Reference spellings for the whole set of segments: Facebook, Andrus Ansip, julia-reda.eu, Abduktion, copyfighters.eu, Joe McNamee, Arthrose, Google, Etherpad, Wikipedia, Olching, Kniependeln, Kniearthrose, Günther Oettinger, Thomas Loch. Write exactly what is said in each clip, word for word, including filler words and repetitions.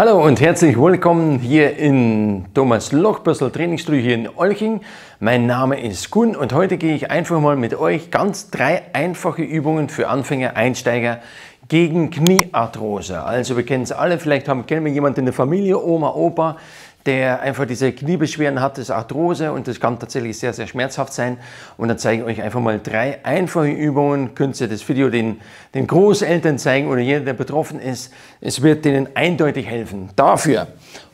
Hallo und herzlich willkommen hier in Thomas Loch Trainingsstudio hier in Olching. Mein Name ist Kun und heute gehe ich einfach mal mit euch ganz drei einfache Übungen für Anfänger, Einsteiger gegen Kniearthrose. Also wir kennen es alle, vielleicht haben, kennen wir jemanden in der Familie, Oma, Opa, der einfach diese Kniebeschwerden hat, das ist Arthrose und das kann tatsächlich sehr, sehr schmerzhaft sein. Und dann zeige ich euch einfach mal drei einfache Übungen. Könnt ihr das Video den, den Großeltern zeigen oder jeder, der betroffen ist. Es wird denen eindeutig helfen. Dafür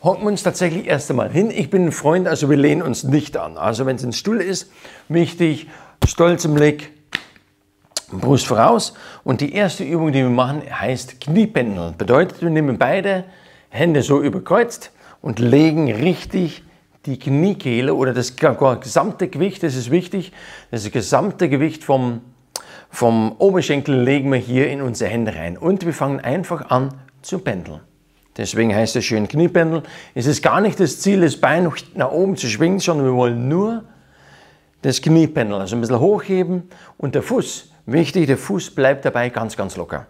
hocken wir uns tatsächlich erst einmal hin. Ich bin ein Freund, also wir lehnen uns nicht an. Also wenn es ein Stuhl ist, wichtig, stolz im Blick, Brust voraus. Und die erste Übung, die wir machen, heißt Kniependeln. Bedeutet, wir nehmen beide Hände so überkreuzt und legen richtig die Kniekehle oder das gesamte Gewicht, das ist wichtig, das gesamte Gewicht vom, vom Oberschenkel legen wir hier in unsere Hände rein. Und wir fangen einfach an zu pendeln. Deswegen heißt es schön Kniependeln. Es ist gar nicht das Ziel, das Bein nach oben zu schwingen, sondern wir wollen nur das Knie pendeln. Also ein bisschen hochheben und der Fuß, wichtig, der Fuß bleibt dabei ganz, ganz locker.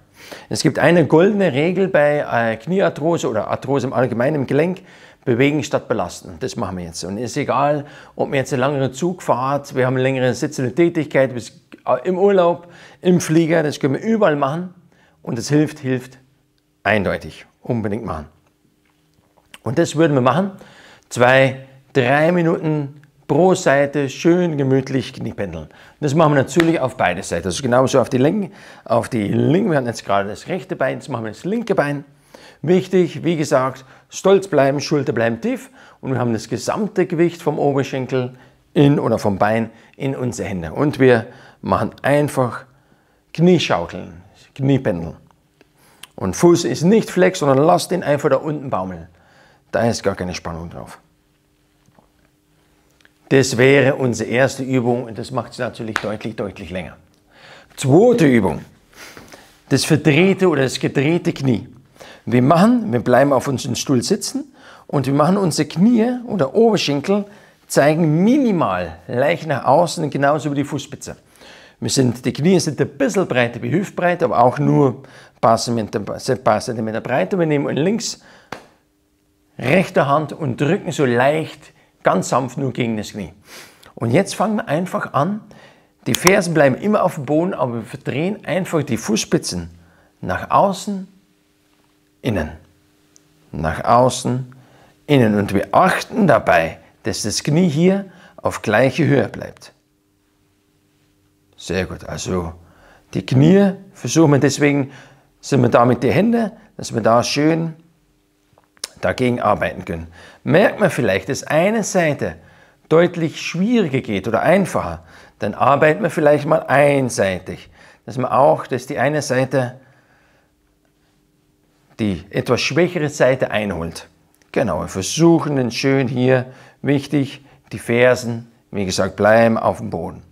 Es gibt eine goldene Regel bei Kniearthrose oder Arthrose im Allgemeinen im Gelenk, bewegen statt belasten. Das machen wir jetzt. Und ist egal, ob wir jetzt eine langere Zugfahrt, wir haben eine längere sitzende Tätigkeit, im Urlaub, im Flieger, das können wir überall machen. Und es hilft, hilft eindeutig. Unbedingt machen. Und das würden wir machen. Zwei, drei Minuten pro Seite schön gemütlich Kniependeln. Das machen wir natürlich auf beide Seiten. Also genauso auf die linke, auf die linke. Wir hatten jetzt gerade das rechte Bein, jetzt machen wir das linke Bein. Wichtig, wie gesagt, stolz bleiben, Schulter bleiben tief und wir haben das gesamte Gewicht vom Oberschenkel in oder vom Bein in unsere Hände. Und wir machen einfach Knieschaukeln, Kniependeln. Und Fuß ist nicht flex, sondern lasst ihn einfach da unten baumeln. Da ist gar keine Spannung drauf. Das wäre unsere erste Übung und das macht es natürlich deutlich, deutlich länger. Zweite Übung, das verdrehte oder das gedrehte Knie. Wir machen, wir bleiben auf unserem Stuhl sitzen und wir machen unsere Knie oder Oberschenkel, zeigen minimal leicht nach außen und genauso über die Fußspitze. Wir sind, die Knie sind ein bisschen breiter wie Hüftbreite, aber auch nur ein paar Zentimeter breiter. Wir nehmen links, rechte Hand und drücken so leicht ganz sanft nur gegen das Knie. Und jetzt fangen wir einfach an. Die Fersen bleiben immer auf dem Boden, aber wir verdrehen einfach die Fußspitzen nach außen, innen. Nach außen, innen. Und wir achten dabei, dass das Knie hier auf gleiche Höhe bleibt. Sehr gut. Also die Knie versuchen wir, deswegen sind wir da mit den Händen, dass wir da schön dagegen arbeiten können. Merkt man vielleicht, dass eine Seite deutlich schwieriger geht oder einfacher, dann arbeiten wir vielleicht mal einseitig. Dass man auch, dass die eine Seite die etwas schwächere Seite einholt. Genau, wir versuchen dann schön hier, wichtig, die Fersen, wie gesagt, bleiben auf dem Boden.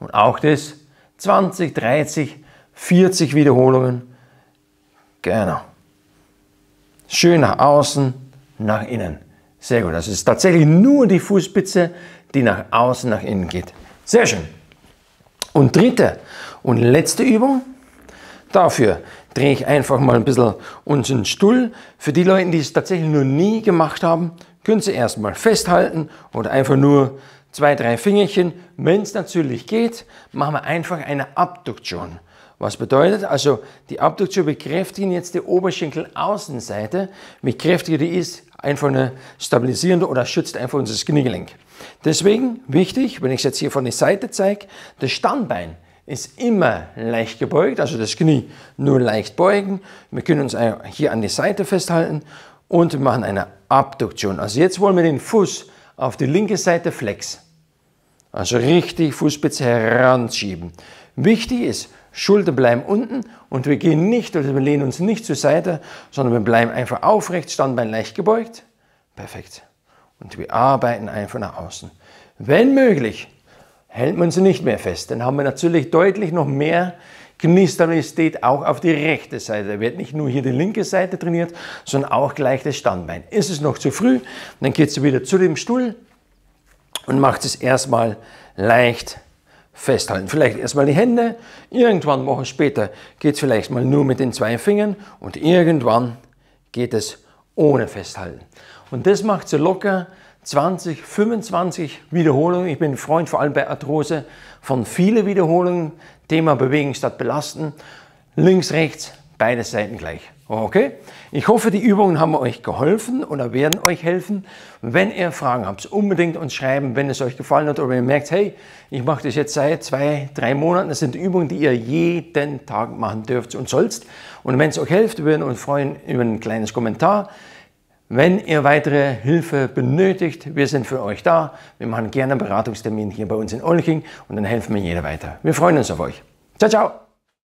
Und auch das zwanzig, dreißig, vierzig Wiederholungen. Genau. Schön nach außen, nach innen. Sehr gut. Das ist tatsächlich nur die Fußspitze, die nach außen, nach innen geht. Sehr schön. Und dritte und letzte Übung. Dafür drehe ich einfach mal ein bisschen unseren Stuhl. Für die Leute, die es tatsächlich noch nie gemacht haben, können Sie erstmal festhalten oder einfach nur zwei, drei Fingerchen. Wenn es natürlich geht, machen wir einfach eine Abduktion. Was bedeutet? Also die Abduktion, wir kräftigen jetzt die Oberschenkelaußenseite. Wie kräftiger die ist, einfach eine stabilisierende oder schützt einfach unser Kniegelenk. Deswegen wichtig, wenn ich es jetzt hier von der Seite zeige, das Standbein ist immer leicht gebeugt, also das Knie nur leicht beugen. Wir können uns hier an die Seite festhalten und machen eine Abduktion. Also jetzt wollen wir den Fuß auf die linke Seite flex. Also richtig Fußspitze heranschieben. Wichtig ist, Schultern bleiben unten und wir gehen nicht, also wir lehnen uns nicht zur Seite, sondern wir bleiben einfach aufrecht, Standbein leicht gebeugt. Perfekt. Und wir arbeiten einfach nach außen. Wenn möglich, hält man sie nicht mehr fest. Dann haben wir natürlich deutlich noch mehr Kniestabilität auch auf die rechte Seite. Da wird nicht nur hier die linke Seite trainiert, sondern auch gleich das Standbein. Ist es noch zu früh, dann geht sie wieder zu dem Stuhl und macht es erstmal leicht festhalten. Vielleicht erstmal die Hände, irgendwann Wochen später geht es vielleicht mal nur mit den zwei Fingern und irgendwann geht es ohne Festhalten. Und das macht so locker zwanzig, fünfundzwanzig Wiederholungen. Ich bin ein Freund, vor allem bei Arthrose, von vielen Wiederholungen. Thema Bewegen statt Belasten. Links, rechts, beide Seiten gleich. Okay? Ich hoffe, die Übungen haben euch geholfen oder werden euch helfen. Wenn ihr Fragen habt, unbedingt uns schreiben, wenn es euch gefallen hat oder wenn ihr merkt, hey, ich mache das jetzt seit zwei, drei Monaten. Das sind Übungen, die ihr jeden Tag machen dürft und sollst. Und wenn es euch hilft, würden wir uns freuen über ein kleines Kommentar. Wenn ihr weitere Hilfe benötigt, wir sind für euch da. Wir machen gerne einen Beratungstermin hier bei uns in Olching und dann helfen wir jeder weiter. Wir freuen uns auf euch. Ciao, ciao!